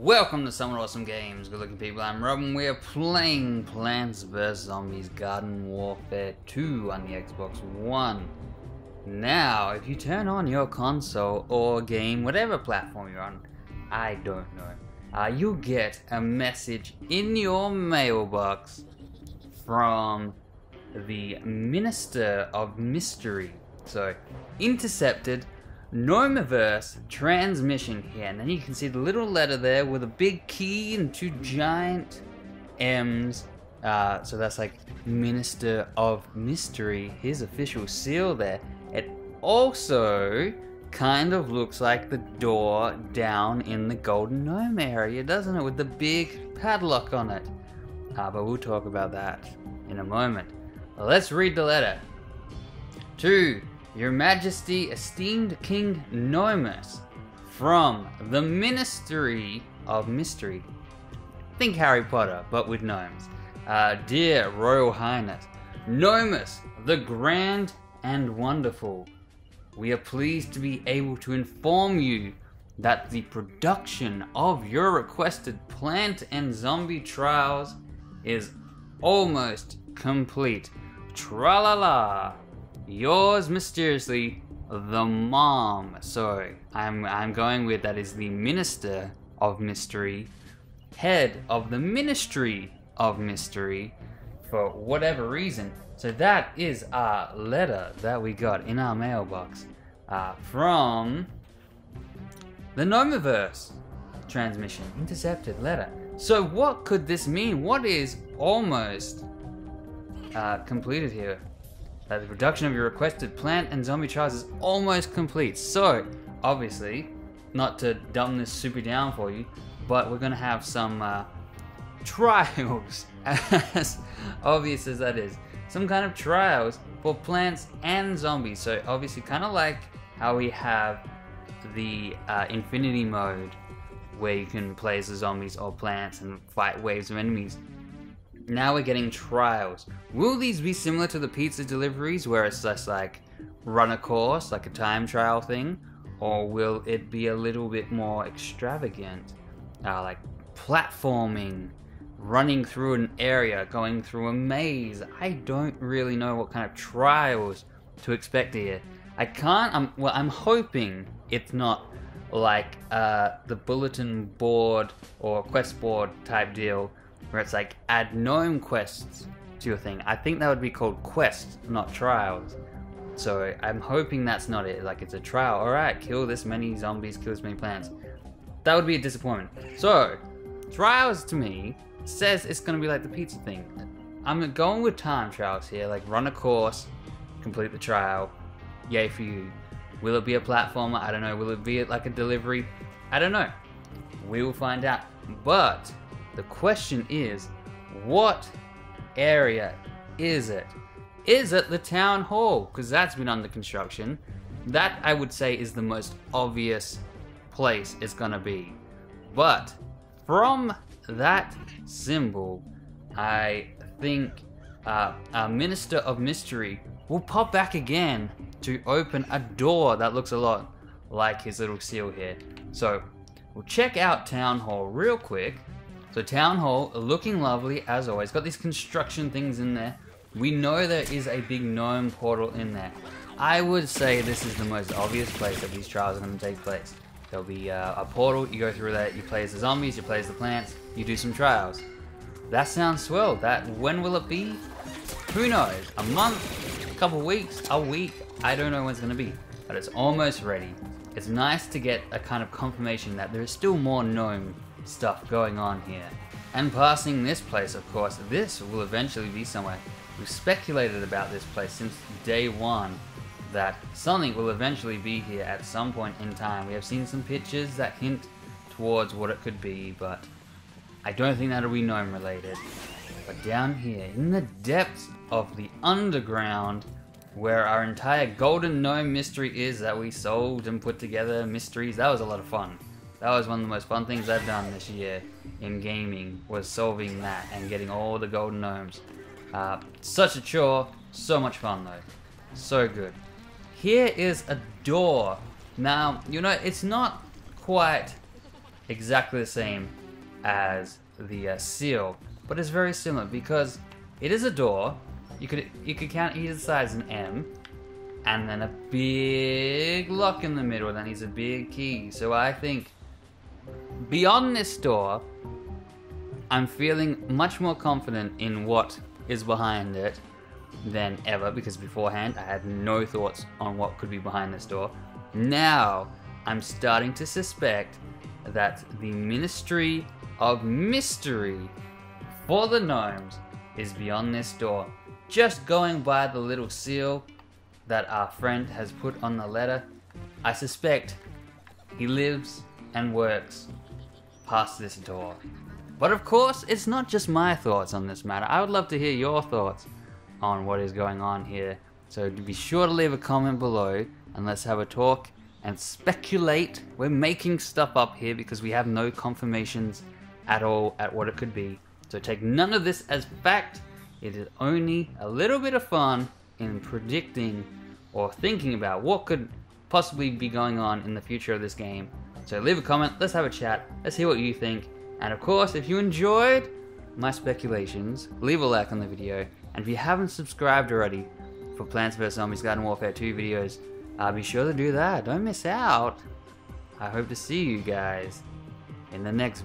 Welcome to Somewhat Awesome Games, good looking people. I'm Robin. We are playing Plants vs. Zombies Garden Warfare 2 on the Xbox One. Now, if you turn on your console or game, whatever platform you're on, I don't know, you'll get a message in your mailbox from the Minister of Mystery. So, intercepted Gnomeverse transmission here, and then you can see the little letter there with a big key and two giant M's. So that's like Minister of Mystery, his official seal there. It also kind of looks like the door down in the Golden Gnome area, doesn't it? With the big padlock on it. But we'll talk about that in a moment. Let's read the letter. To Your Majesty, esteemed King Gnomus, from the Ministry of Mystery. Think Harry Potter, but with gnomes. Dear Royal Highness, Gnomus, the grand and wonderful. We are pleased to be able to inform you that the production of your requested plant and zombie trials is almost complete. Tra-la-la. Yours mysteriously, the mom. So I'm going with that is the Minister of Mystery, head of the Ministry of Mystery, for whatever reason. So that is our letter that we got in our mailbox from the Gnomeverse transmission, intercepted letter. So what could this mean? What is almost completed here? That the production of your requested plant and zombie trials is almost complete. So, obviously, not to dumb this super down for you, but we're gonna have some trials, as obvious as that is. Some kind of trials for plants and zombies. So obviously, kind of like how we have the infinity mode, where you can play as the zombies or plants and fight waves of enemies. Now we're getting trials. Will these be similar to the pizza deliveries where it's just like run a course, like a time trial thing? Or will it be a little bit more extravagant? Like platforming, running through an area, going through a maze. I don't really know what kind of trials to expect here. I'm hoping it's not like the bulletin board or quest board type deal, where it's like, add gnome quests to your thing. I think that would be called quests, not trials. So I'm hoping that's not it, like it's a trial. Alright, kill this many zombies, kill this many plants. That would be a disappointment. So, trials to me says it's gonna be like the pizza thing. I'm going with time trials here, like run a course, complete the trial, yay for you. Will it be a platformer? I don't know. Will it be like a delivery? I don't know. We will find out. But the question is, what area is it? Is it the Town Hall? Because that's been under construction. That, I would say, is the most obvious place it's gonna be. But from that symbol, I think our Minister of Mystery will pop back again to open a door that looks a lot like his little seal here. So we'll check out Town Hall real quick. So Town Hall, looking lovely as always. Got these construction things in there. We know there is a big gnome portal in there. I would say this is the most obvious place that these trials are going to take place. There'll be a portal, you go through that, you play as the zombies, you play as the plants, you do some trials. That sounds swell. That, when will it be? Who knows? A month? A couple weeks? A week? I don't know when it's going to be. But it's almost ready. It's nice to get a kind of confirmation that there is still more gnome stuff going on here. And passing this place, of course, this will eventually be somewhere. We've speculated about this place since day one, that something will eventually be here at some point in time. We have seen some pictures that hint towards what it could be, but I don't think that'll be gnome related. But down here, in the depths of the underground, where our entire Golden Gnome mystery is that we solved and put together mysteries, that was a lot of fun. That was one of the most fun things I've done this year in gaming, was solving that and getting all the Golden Gnomes. Such a chore, so much fun though. So good. Here is a door. Now, you know, it's not quite exactly the same as the seal, but it's very similar because it is a door. You could count either side as an M, and then a big lock in the middle, and that needs a big key. So I think beyond this door, I'm feeling much more confident in what is behind it than ever, because beforehand I had no thoughts on what could be behind this door. Now I'm starting to suspect that the Ministry of Mystery for the gnomes is beyond this door. Just going by the little seal that our friend has put on the letter, I suspect he lives and works past this door. But of course, it's not just my thoughts on this matter. I would love to hear your thoughts on what is going on here. So be sure to leave a comment below, and let's have a talk and speculate. We're making stuff up here because we have no confirmations at all at what it could be. So take none of this as fact. It is only a little bit of fun in predicting or thinking about what could possibly be going on in the future of this game. So leave a comment, let's have a chat, let's hear what you think. And of course, if you enjoyed my speculations, leave a like on the video. And if you haven't subscribed already for Plants vs. Zombies Garden Warfare 2 videos, be sure to do that. Don't miss out. I hope to see you guys in the next